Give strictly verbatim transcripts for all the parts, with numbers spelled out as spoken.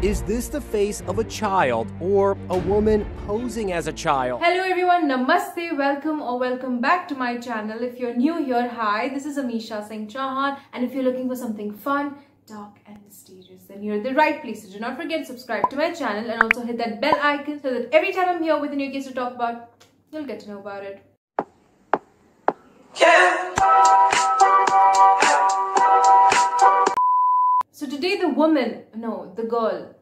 Is this the face of a child or a woman posing as a child? Hello everyone, namaste, welcome or welcome back to my channel. If you're new here, hi, this is Amisha Singh Chauhan, and if you're looking for something fun, dark and mysterious, then you're at the right place. So do not forget to subscribe to my channel and also hit that bell icon so that every time I'm here with a new case to talk about, you'll get to know about it. Yeah. So today the woman, no, the girl,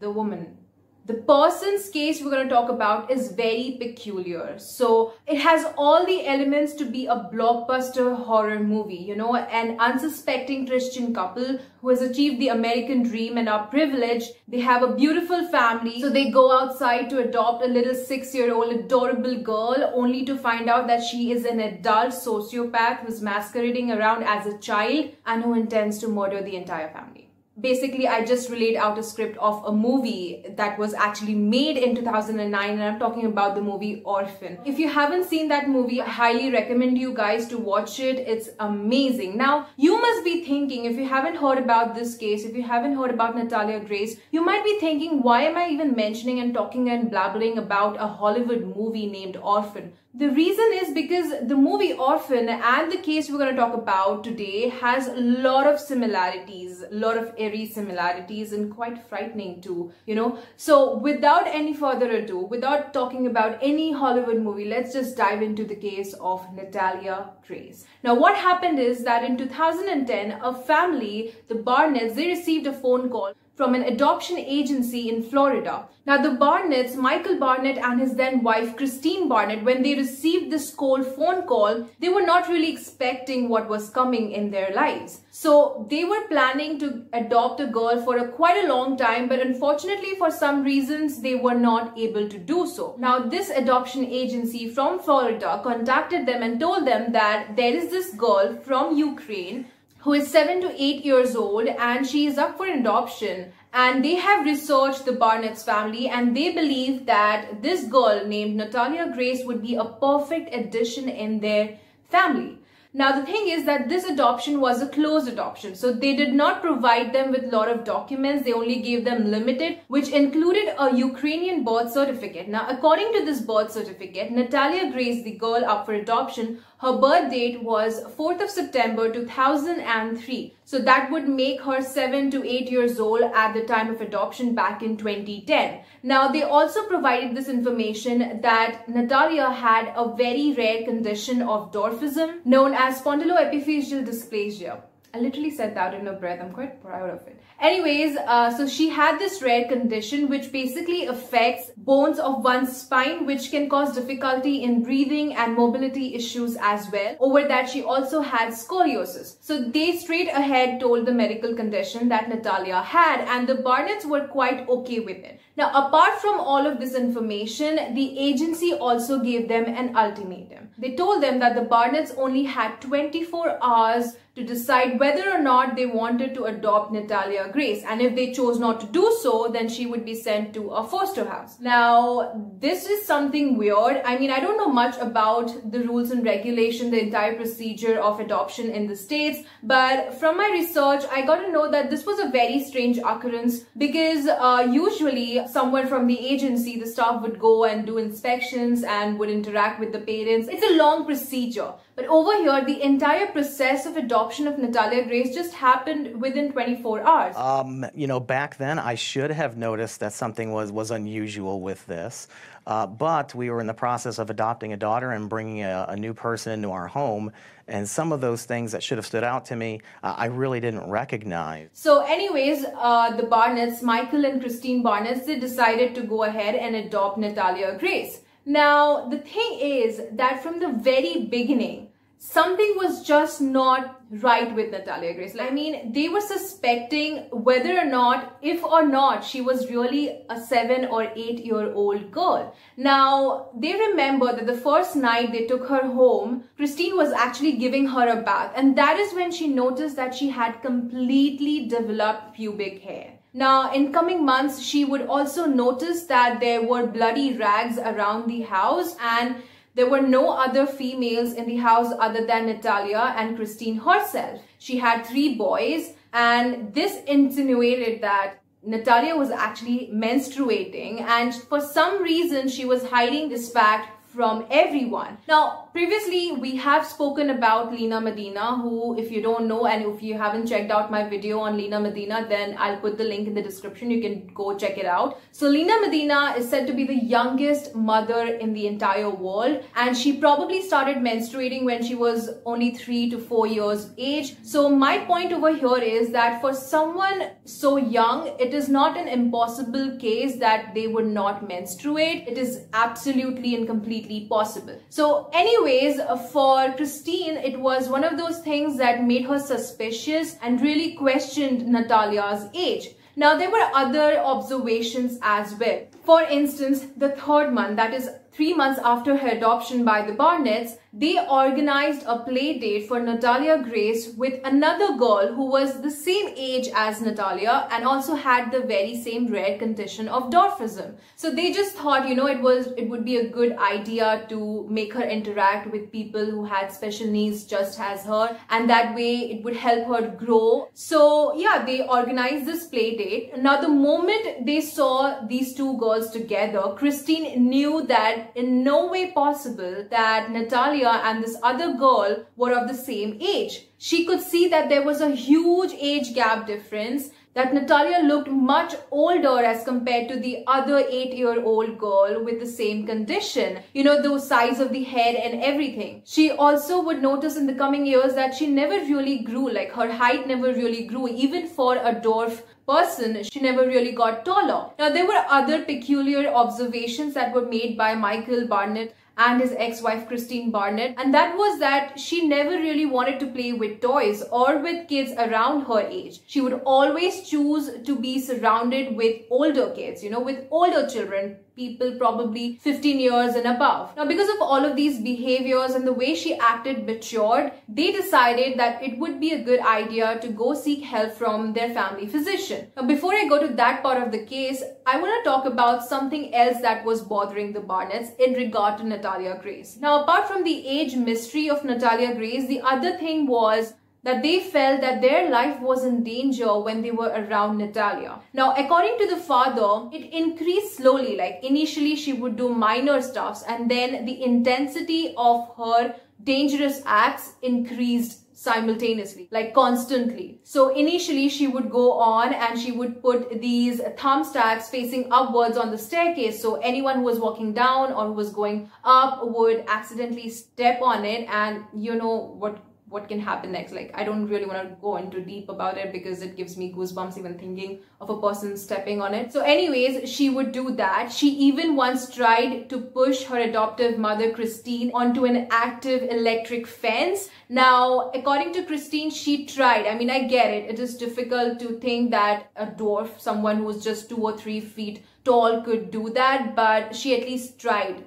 the woman, the person's case we're going to talk about is very peculiar. So it has all the elements to be a blockbuster horror movie, you know, an unsuspecting Christian couple who has achieved the American dream and are privileged. They have a beautiful family, so they go outside to adopt a little six-year-old adorable girl only to find out that she is an adult sociopath who's masquerading around as a child and who intends to murder the entire family. Basically, I just relayed out a script of a movie that was actually made in two thousand nine, and I'm talking about the movie Orphan. If you haven't seen that movie, I highly recommend you guys to watch it. It's amazing. Now, you must be thinking, if you haven't heard about this case, if you haven't heard about Natalia Grace, you might be thinking, why am I even mentioning and talking and blabbering about a Hollywood movie named Orphan? The reason is because the movie Orphan and the case we're going to talk about today has a lot of similarities, a lot of eerie similarities, and quite frightening too, you know. So without any further ado, without talking about any Hollywood movie, let's just dive into the case of Natalia Grace. Now what happened is that in two thousand ten, a family, the Barnetts, they received a phone call from an adoption agency in Florida. Now the Barnetts, Michael Barnett and his then wife Christine Barnett, when they received this cold phone call, they were not really expecting what was coming in their lives. So they were planning to adopt a girl for a, quite a long time, but unfortunately for some reasons, they were not able to do so. Now this adoption agency from Florida contacted them and told them that there is this girl from Ukraine who is seven to eight years old and she is up for adoption. And they have researched the Barnett's family and they believe that this girl named Natalia Grace would be a perfect addition in their family. Now the thing is that this adoption was a closed adoption, so they did not provide them with a lot of documents. They only gave them limited, which included a Ukrainian birth certificate. Now according to this birth certificate, Natalia Grace, the girl up for adoption, her birth date was fourth of September two thousand three. So that would make her seven to eight years old at the time of adoption back in twenty ten. Now they also provided this information that Natalia had a very rare condition of dwarfism known as spondyloepiphyseal dysplasia. I literally said that in a breath. I'm quite proud of it. Anyways, uh, so she had this rare condition which basically affects bones of one's spine, which can cause difficulty in breathing and mobility issues as well. Over that, she also had scoliosis. So they straight ahead told the medical condition that Natalia had, and the Barnetts were quite okay with it. Now, apart from all of this information, the agency also gave them an ultimatum. They told them that the Barnetts only had twenty-four hours to decide whether or not they wanted to adopt Natalia Grace. And if they chose not to do so, then she would be sent to a foster house. Now, this is something weird. I mean, I don't know much about the rules and regulation, the entire procedure of adoption in the States, but from my research, I got to know that this was a very strange occurrence because uh, usually someone from the agency, the staff would go and do inspections and would interact with the parents. It's a long procedure. But over here, the entire process of adoption of Natalia Grace just happened within twenty-four hours. Um, you know, back then I should have noticed that something was, was unusual with this. Uh, but we were in the process of adopting a daughter and bringing a, a new person into our home. And some of those things that should have stood out to me, uh, I really didn't recognize. So anyways, uh, the Barnetts, Michael and Christine Barnett, they decided to go ahead and adopt Natalia Grace. Now, the thing is that from the very beginning, something was just not right with Natalia Grace. I mean, they were suspecting whether or not, if or not, she was really a seven or eight year old girl. Now, they remember that the first night they took her home, Christine was actually giving her a bath. And that is when she noticed that she had completely developed pubic hair. Now, in coming months, she would also notice that there were bloody rags around the house, and there were no other females in the house other than Natalia and Christine herself. She had three boys, and this insinuated that Natalia was actually menstruating, and for some reason she was hiding this fact from everyone. Now, previously we have spoken about Lina Medina, who, if you don't know and if you haven't checked out my video on Lina Medina, then I'll put the link in the description. You can go check it out. So Lina Medina is said to be the youngest mother in the entire world, and she probably started menstruating when she was only three to four years age. So my point over here is that for someone so young, it is not an impossible case that they would not menstruate. It is absolutely and completely possible. So anyways, for Christine, it was one of those things that made her suspicious and really questioned Natalia's age. Now, there were other observations as well. For instance, the third month, that is three months after her adoption by the Barnetts, they organized a play date for Natalia Grace with another girl who was the same age as Natalia and also had the very same rare condition of dwarfism. So they just thought, you know, it was it would be a good idea to make her interact with people who had special needs just as her, and that way it would help her grow. So yeah, they organized this play date. Now, the moment they saw these two girls together, Christine knew that in no way possible that Natalia and this other girl were of the same age. She could see that there was a huge age gap difference, that Natalia looked much older as compared to the other eight-year-old girl with the same condition. You know, the size of the head and everything. She also would notice in the coming years that she never really grew, like her height never really grew. Even for a dwarf person, she never really got taller. Now, there were other peculiar observations that were made by Michael Barnett and his ex-wife Christine Barnett, and that was that she never really wanted to play with toys or with kids around her age. She would always choose to be surrounded with older kids, you know, with older children, people probably fifteen years and above. Now, because of all of these behaviors and the way she acted matured, they decided that it would be a good idea to go seek help from their family physician. Now, before I go to that part of the case, I want to talk about something else that was bothering the Barnetts in regard to Natalia Grace. Now, apart from the age mystery of Natalia Grace, the other thing was that they felt that their life was in danger when they were around Natalia. Now, according to the father, it increased slowly. Like, initially she would do minor stuffs, and then the intensity of her dangerous acts increased simultaneously, like constantly. So initially she would go on and she would put these thumbstacks facing upwards on the staircase, so anyone who was walking down or who was going up would accidentally step on it, and you know what what can happen next. Like, I don't really want to go into deep about it because it gives me goosebumps even thinking of a person stepping on it. So anyways, she would do that. She even once tried to push her adoptive mother Christine onto an active electric fence. Now, according to Christine, she tried. I mean, I get it. It is difficult to think that a dwarf, someone who is just two or three feet tall, could do that, but she at least tried.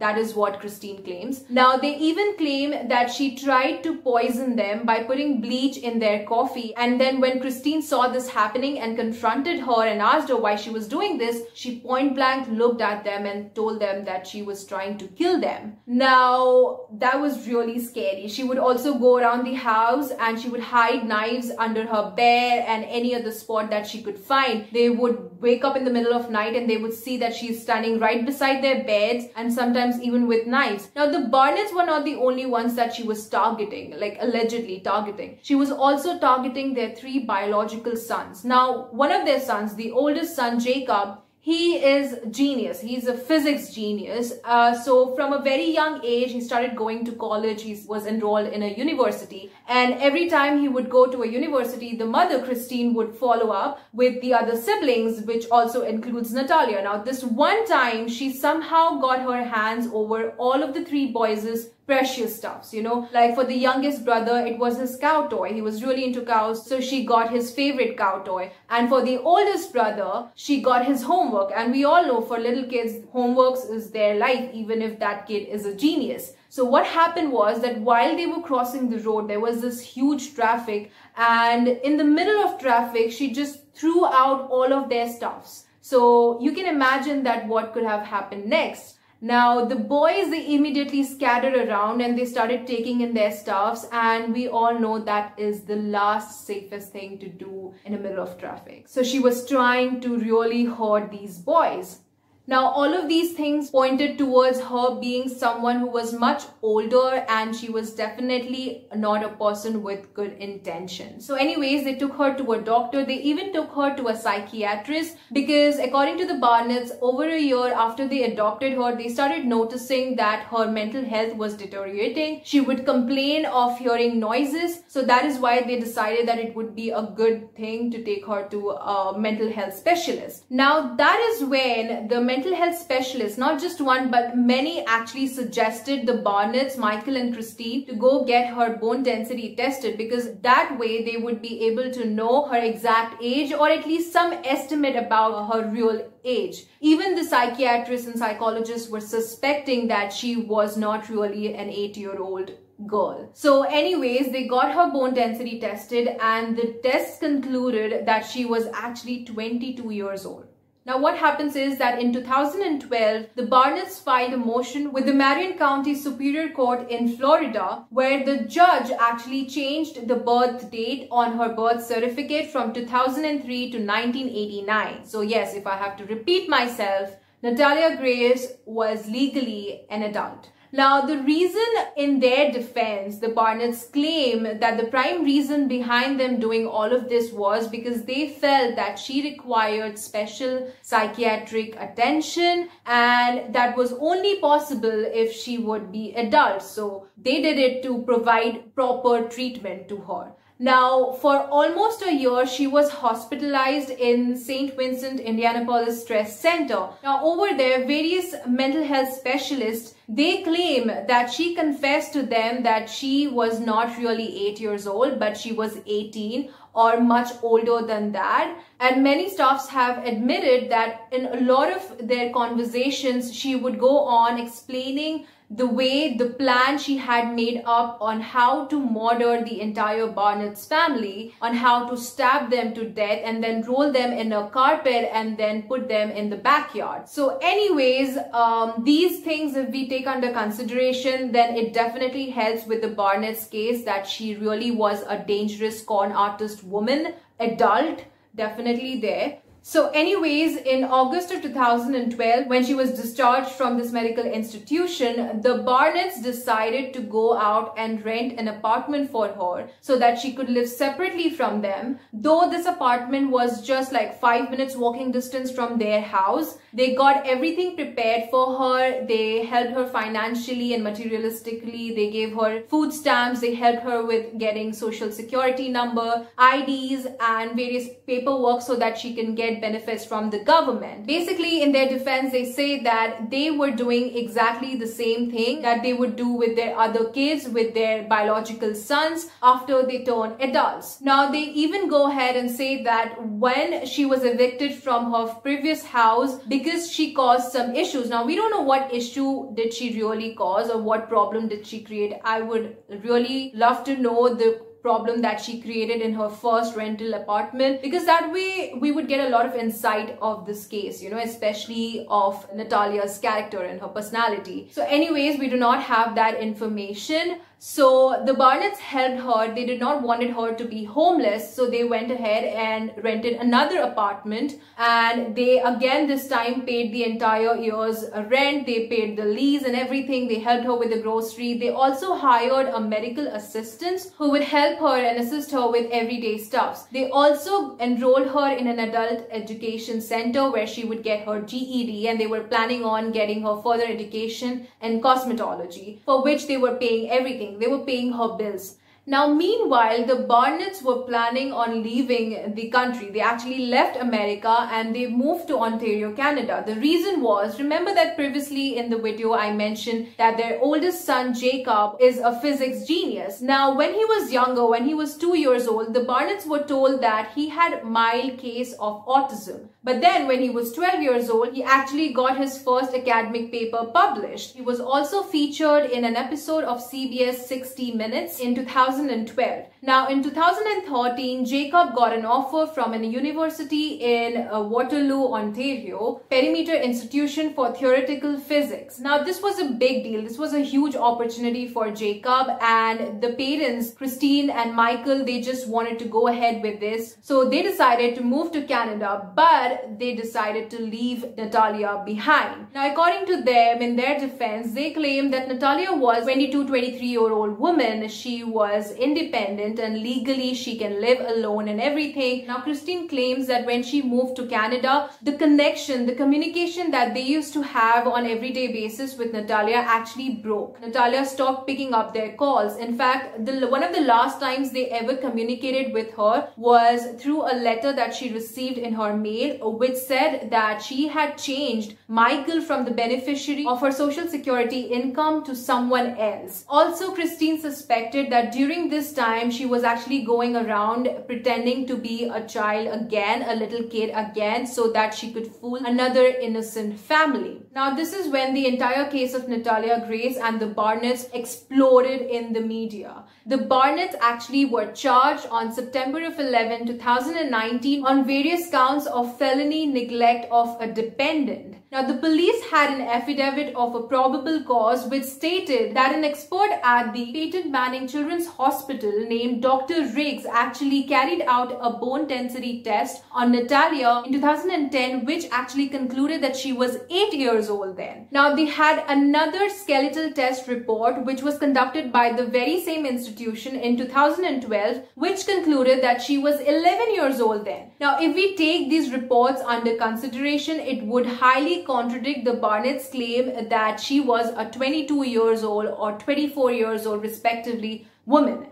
That is what Christine claims. Now, they even claim that she tried to poison them by putting bleach in their coffee. And then when Christine saw this happening and confronted her and asked her why she was doing this, she point blank looked at them and told them that she was trying to kill them. Now, that was really scary. She would also go around the house and she would hide knives under her bed and any other spot that she could find. They would wake up in the middle of night and they would see that she's standing right beside their beds, and sometimes even with knives. Now, the Barnetts were not the only ones that she was targeting, like allegedly targeting. She was also targeting their three biological sons. Now, one of their sons, the oldest son, Jacob, he is a genius. He's a physics genius. Uh, so from a very young age, he started going to college. He was enrolled in a university. And every time he would go to a university, the mother, Christine, would follow up with the other siblings, which also includes Natalia. Now, this one time, she somehow got her hands over all of the three boys' precious stuffs, you know, like for the youngest brother, it was his cow toy. He was really into cows, so she got his favorite cow toy. And for the oldest brother, she got his homework. And we all know for little kids, homeworks is their life, even if that kid is a genius. So what happened was that while they were crossing the road, there was this huge traffic, and in the middle of traffic, she just threw out all of their stuffs. So you can imagine that what could have happened next. Now, the boys, they immediately scattered around and they started taking in their stuffs, and we all know that is the last safest thing to do in the middle of traffic. So she was trying to really hurt these boys. Now, all of these things pointed towards her being someone who was much older, and she was definitely not a person with good intention. So anyways, they took her to a doctor. They even took her to a psychiatrist because, according to the Barnetts, over a year after they adopted her, they started noticing that her mental health was deteriorating. She would complain of hearing noises. So that is why they decided that it would be a good thing to take her to a mental health specialist. Now, that is when the mental mental health specialists, not just one but many, actually suggested the Barnetts, Michael and Christine, to go get her bone density tested, because that way they would be able to know her exact age, or at least some estimate about her real age. Even the psychiatrists and psychologists were suspecting that she was not really an eight-year-old girl. So anyways, they got her bone density tested, and the test concluded that she was actually twenty-two years old. Now, what happens is that in two thousand twelve, the Barnetts filed a motion with the Marion County Superior Court in Florida, where the judge actually changed the birth date on her birth certificate from two thousand three to nineteen eighty-nine. So yes, if I have to repeat myself, Natalia Grace was legally an adult. Now, the reason in their defense, the Barnetts claim that the prime reason behind them doing all of this was because they felt that she required special psychiatric attention, and that was only possible if she would be adult. So they did it to provide proper treatment to her. Now, for almost a year, she was hospitalized in Saint Vincent Indianapolis Stress Center. Now, over there, various mental health specialists, they claim that she confessed to them that she was not really eight years old, but she was eighteen or much older than that. And many staffs have admitted that in a lot of their conversations, she would go on explaining the way, the plan she had made up on how to murder the entire Barnett's family, on how to stab them to death and then roll them in a carpet and then put them in the backyard. So anyways, um, these things, if we take under consideration, then it definitely helps with the Barnett's case that she really was a dangerous con artist woman, adult, definitely there. So anyways, in August of two thousand twelve, when she was discharged from this medical institution, the Barnetts decided to go out and rent an apartment for her so that she could live separately from them. Though this apartment was just like five minutes walking distance from their house, they got everything prepared for her. They helped her financially and materialistically. They gave her food stamps. They helped her with getting social security number, I Ds, and various paperwork so that she can get benefits from the government. Basically, in their defense, they say that they were doing exactly the same thing that they would do with their other kids, with their biological sons, after they turn adults. Now, they even go ahead and say that when she was evicted from her previous house because she caused some issues. Now, we don't know what issue did she really cause or what problem did she create. I would really love to know the problem that she created in her first rental apartment, because that way we would get a lot of insight of this case, you know, especially of Natalia's character and her personality. So anyways, we do not have that information. So the Barnetts helped her. They did not wanted her to be homeless, so they went ahead and rented another apartment, and they again this time paid the entire year's rent. They paid the lease and everything. They helped her with the grocery. They also hired a medical assistant who would help her and assist her with everyday stuffs. They also enrolled her in an adult education center where she would get her G E D, and they were planning on getting her further education in cosmetology, for which they were paying everything. They were paying her bills. Now, meanwhile, the Barnetts were planning on leaving the country. They actually left America and they moved to Ontario, Canada. The reason was, remember that previously in the video I mentioned that their oldest son, Jacob, is a physics genius. Now, when he was younger, when he was two years old, the Barnetts were told that he had a mild case of autism. But then when he was twelve years old, he actually got his first academic paper published. He was also featured in an episode of C B S sixty Minutes in two thousand twelve. Now, in two thousand thirteen, Jacob got an offer from a university in uh, Waterloo, Ontario, Perimeter Institute for Theoretical Physics. Now, this was a big deal. This was a huge opportunity for Jacob, and the parents, Christine and Michael, they just wanted to go ahead with this. So they decided to move to Canada, but they decided to leave Natalia behind. Now, according to them, in their defense, they claimed that Natalia was a twenty-two, twenty-three-year-old woman. She was independent, and legally she can live alone and everything. Now, Christine claims that when she moved to Canada, the connection, the communication that they used to have on everyday basis with Natalia actually broke. Natalia stopped picking up their calls. In fact, the, one of the last times they ever communicated with her was through a letter that she received in her mail, which said that she had changed Michael from the beneficiary of her social security income to someone else. Also, Christine suspected that during this time, she She was actually going around pretending to be a child again, a little kid again, so that she could fool another innocent family. Now, this is when the entire case of Natalia Grace and the Barnetts exploded in the media. The Barnetts actually were charged on September of eleven, two thousand nineteen on various counts of felony neglect of a dependent. Now, the police had an affidavit of a probable cause which stated that an expert at the Peyton Manning Children's Hospital named Doctor Riggs actually carried out a bone density test on Natalia in two thousand ten, which actually concluded that she was eight years old then. Now, they had another skeletal test report which was conducted by the very same institution in two thousand twelve, which concluded that she was eleven years old then. Now, if we take these reports under consideration, it would highly contradict the Barnett's claim that she was a twenty-two years old or twenty-four years old respectively woman.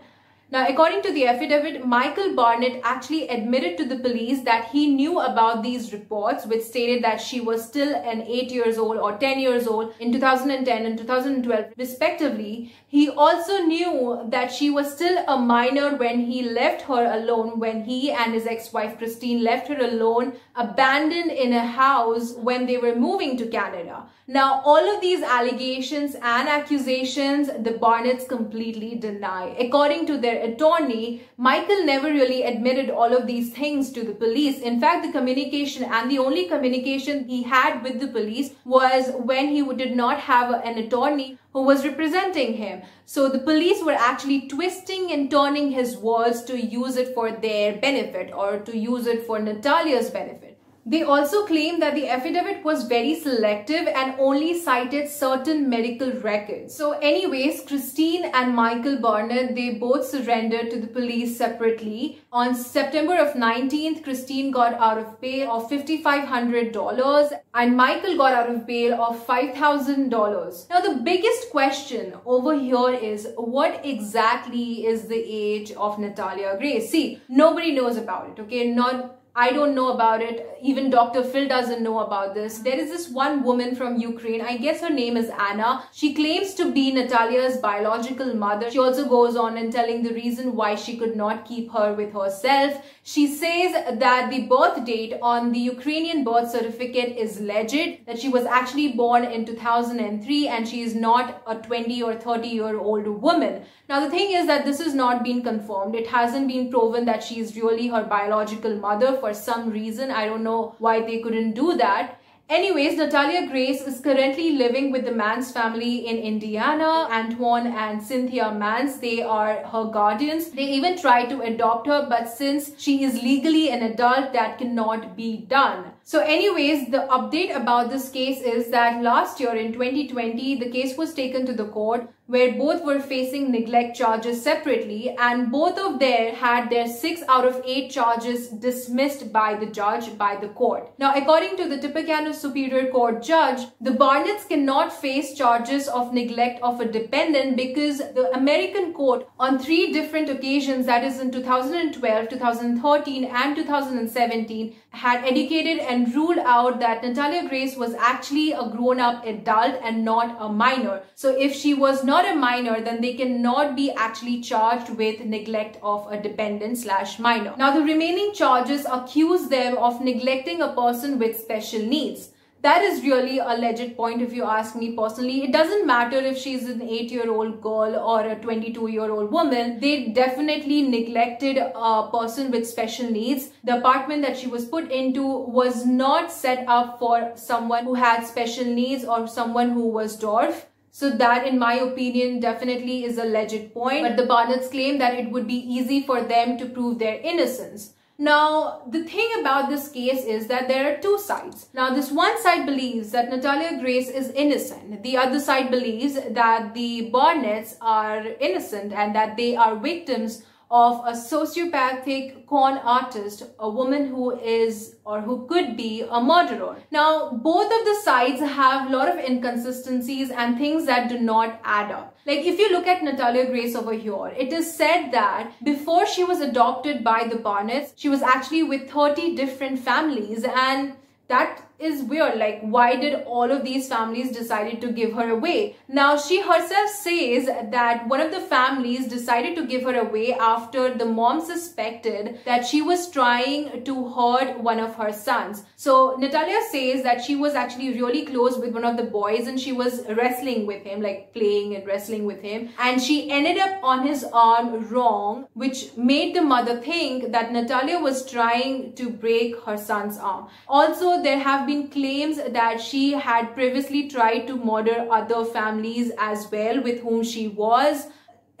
Now, according to the affidavit, Michael Barnett actually admitted to the police that he knew about these reports, which stated that she was still an eight years old or ten years old in two thousand ten and two thousand twelve respectively. He also knew that she was still a minor when he left her alone, when he and his ex-wife Christine left her alone, abandoned in a house when they were moving to Canada. Now, all of these allegations and accusations, the Barnetts completely deny. According to their attorney, Michael never really admitted all of these things to the police. In fact, the communication and the only communication he had with the police was when he did not have an attorney who was representing him. So the police were actually twisting and turning his words to use it for their benefit or to use it for Natalia's benefit. They also claim that the affidavit was very selective and only cited certain medical records. So anyways, Christine and Michael Barnett, they both surrendered to the police separately. On September of nineteenth, Christine got out of bail of five thousand five hundred dollars and Michael got out of bail of five thousand dollars. Now, the biggest question over here is, what exactly is the age of Natalia Grace? See, nobody knows about it, okay? Not I don't know about it. Even Doctor Phil doesn't know about this. There is this one woman from Ukraine. I guess her name is Anna. She claims to be Natalia's biological mother. She also goes on and telling the reason why she could not keep her with herself. She says that the birth date on the Ukrainian birth certificate is legit, that she was actually born in two thousand three and she is not a twenty or thirty year old woman. Now, the thing is that this has not been confirmed. It hasn't been proven that she is really her biological mother for For some reason. I don't know why they couldn't do that. Anyways, Natalia Grace is currently living with the Mance family in Indiana. Antoine and Cynthia Mance, they are her guardians. They even tried to adopt her, but since she is legally an adult, that cannot be done. So anyways, the update about this case is that last year in twenty twenty, the case was taken to the court where both were facing neglect charges separately, and both of them had their six out of eight charges dismissed by the judge, by the court. Now, according to the Tippecanoe Superior Court judge, the Barnetts cannot face charges of neglect of a dependent because the American court on three different occasions, that is in two thousand twelve, two thousand thirteen and two thousand seventeen, had educated and and ruled out that Natalia Grace was actually a grown-up adult and not a minor. So if she was not a minor, then they cannot be actually charged with neglect of a dependent slash minor. Now, the remaining charges accuse them of neglecting a person with special needs. That is really a legit point if you ask me personally. It doesn't matter if she's an eight-year-old girl or a twenty-two-year-old woman. They definitely neglected a person with special needs. The apartment that she was put into was not set up for someone who had special needs or someone who was dwarf. So that, in my opinion, definitely is a legit point. But the Barnetts claim that it would be easy for them to prove their innocence. Now, the thing about this case is that there are two sides. Now, this one side believes that Natalia Grace is innocent. The other side believes that the Barnetts are innocent and that they are victims of a sociopathic con artist, a woman who is or who could be a murderer. Now, both of the sides have a lot of inconsistencies and things that do not add up. Like, if you look at Natalia Grace over here, it is said that before she was adopted by the Barnetts, she was actually with thirty different families, and that is weird. Like, why did all of these families decided to give her away? Now, she herself says that one of the families decided to give her away after the mom suspected that she was trying to hurt one of her sons. So Natalia says that she was actually really close with one of the boys and she was wrestling with him, like playing and wrestling with him, and she ended up on his arm wrong, which made the mother think that Natalia was trying to break her son's arm. Also, there have been claims that she had previously tried to murder other families as well with whom she was.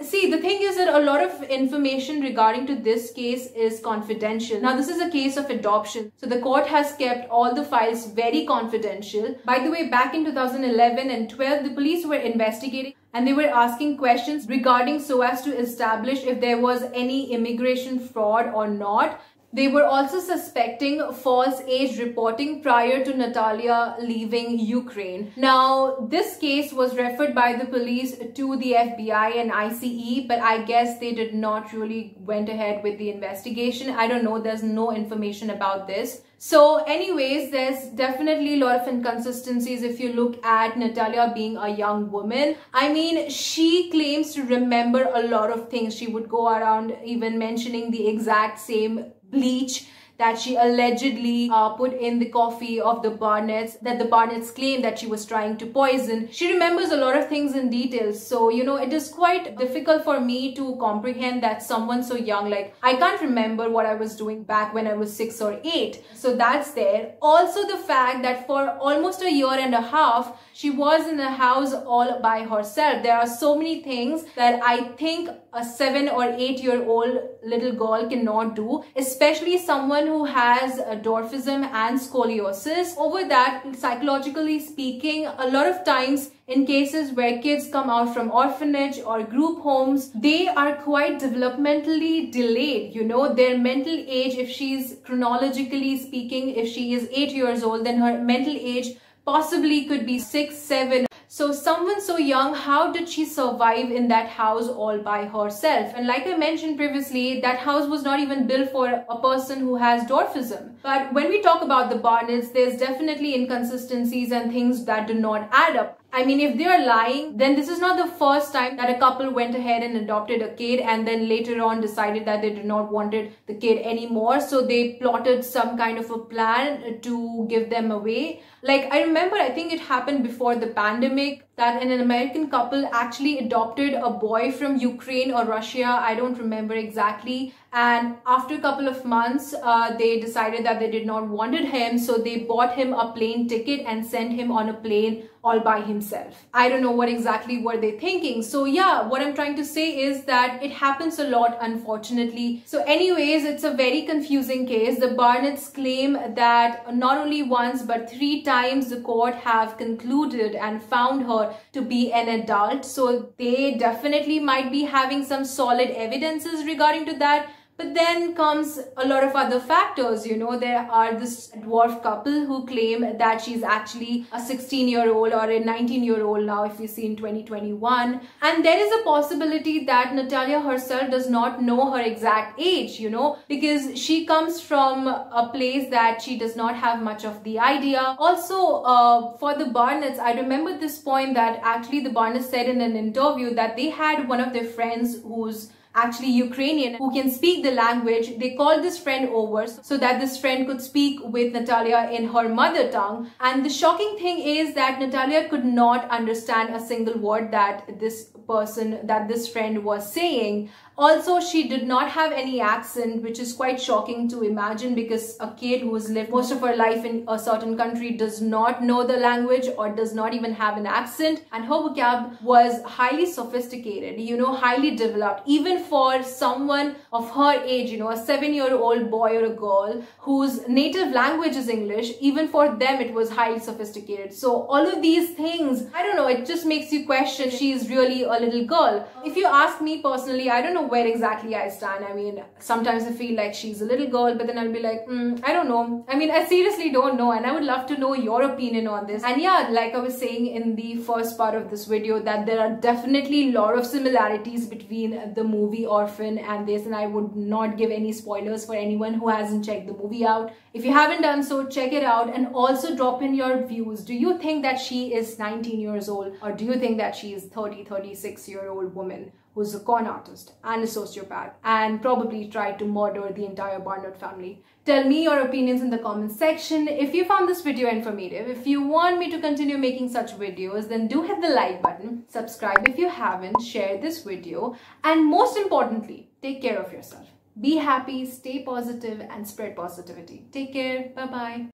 See, the thing is that a lot of information regarding to this case is confidential. Now, this is a case of adoption, so the court has kept all the files very confidential. By the way, back in two thousand eleven and twelve, the police were investigating and they were asking questions regarding so as to establish if there was any immigration fraud or not. They were also suspecting false age reporting prior to Natalia leaving Ukraine. Now, this case was referred by the police to the F B I and I C E, but I guess they did not really went ahead with the investigation. I don't know. There's no information about this. So anyways, there's definitely a lot of inconsistencies if you look at Natalia being a young woman. I mean, she claims to remember a lot of things. She would go around even mentioning the exact same bleach that she allegedly uh, put in the coffee of the Barnetts, that the Barnetts claimed that she was trying to poison. She remembers a lot of things in detail. So, you know, it is quite difficult for me to comprehend that someone so young, like, I can't remember what I was doing back when I was six or eight. So that's there. Also, the fact that for almost a year and a half, she was in a house all by herself. There are so many things that I think a seven or eight year old little girl cannot do, especially someone who has uh, dwarfism and scoliosis. Over that, psychologically speaking, a lot of times in cases where kids come out from orphanage or group homes, they are quite developmentally delayed. You know, their mental age, if she's chronologically speaking, if she is eight years old, then her mental age possibly could be six, seven. So someone so young, how did she survive in that house all by herself? And like I mentioned previously, that house was not even built for a person who has dwarfism. But when we talk about the Barnetts, there's definitely inconsistencies and things that do not add up. I mean, if they are lying, then this is not the first time that a couple went ahead and adopted a kid and then later on decided that they did not wanted the kid anymore. So they plotted some kind of a plan to give them away. Like, I remember, I think it happened before the pandemic, that an American couple actually adopted a boy from Ukraine or Russia. I don't remember exactly. And after a couple of months, uh, they decided that they did not wanted him. So they bought him a plane ticket and sent him on a plane all by himself. I don't know what exactly were they thinking. So yeah, what I'm trying to say is that it happens a lot, unfortunately. So anyways, it's a very confusing case. The Barnetts claim that not only once, but three times the court have concluded and found her to be an adult. So they definitely might be having some solid evidences regarding to that. But then comes a lot of other factors, you know. There are this dwarf couple who claim that she's actually a sixteen-year-old or a nineteen-year-old now, if we see in twenty twenty-one. And there is a possibility that Natalia herself does not know her exact age, you know, because she comes from a place that she does not have much of the idea. Also, uh, for the Barnetts, I remember this point that actually the Barnetts said in an interview that they had one of their friends who's actually Ukrainian, who can speak the language. They called this friend over so that this friend could speak with Natalia in her mother tongue. And the shocking thing is that Natalia could not understand a single word that this person, that this friend was saying. Also, she did not have any accent, which is quite shocking to imagine, because a kid who has lived most of her life in a certain country does not know the language or does not even have an accent. And her vocab was highly sophisticated, you know, highly developed, even for someone of her age, you know, a seven-year-old boy or a girl whose native language is English. Even for them, it was highly sophisticated. So all of these things, I don't know, it just makes you question if she's really a little girl. If you ask me personally, I don't know where exactly I stand. I mean, sometimes I feel like she's a little girl, but then I'll be like, mm, I don't know. I mean, I seriously don't know, and I would love to know your opinion on this. And yeah, like I was saying in the first part of this video, that there are definitely a lot of similarities between the movie Orphan and this, and I would not give any spoilers for anyone who hasn't checked the movie out. If you haven't done so, check it out, and also drop in your views. Do you think that she is nineteen years old, or do you think that she is thirty, thirty-six year old woman who's a con artist and a sociopath and probably tried to murder the entire Barnett family? Tell me your opinions in the comment section. If you found this video informative, if you want me to continue making such videos, then do hit the like button, subscribe if you haven't, share this video, and most importantly, take care of yourself. Be happy, stay positive, and spread positivity. Take care. Bye-bye.